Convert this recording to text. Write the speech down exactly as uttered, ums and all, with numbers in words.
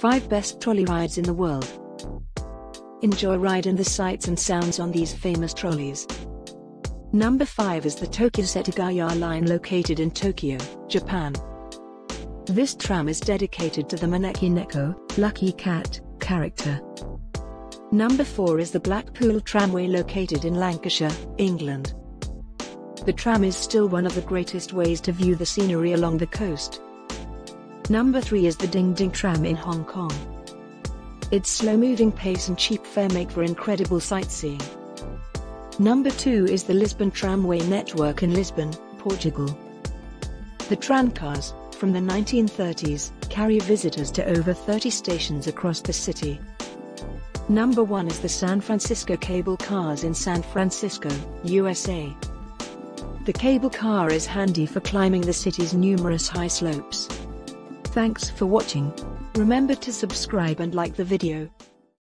five best trolley rides in the world. Enjoy riding the sights and sounds on these famous trolleys. Number five is the Tokyo Setagaya Line, located in Tokyo, Japan. This tram is dedicated to the Maneki Neko, Lucky Cat, character. Number four is the Blackpool Tramway, located in Lancashire, England. The tram is still one of the greatest ways to view the scenery along the coast. Number three is the Ding Ding Tram in Hong Kong. Its slow-moving pace and cheap fare make for incredible sightseeing. Number two is the Lisbon Tramway Network in Lisbon, Portugal. The tramcars, from the nineteen thirties, carry visitors to over thirty stations across the city. Number one is the San Francisco Cable Cars in San Francisco, U S A. The cable car is handy for climbing the city's numerous high slopes. Thanks for watching. Remember to subscribe and like the video.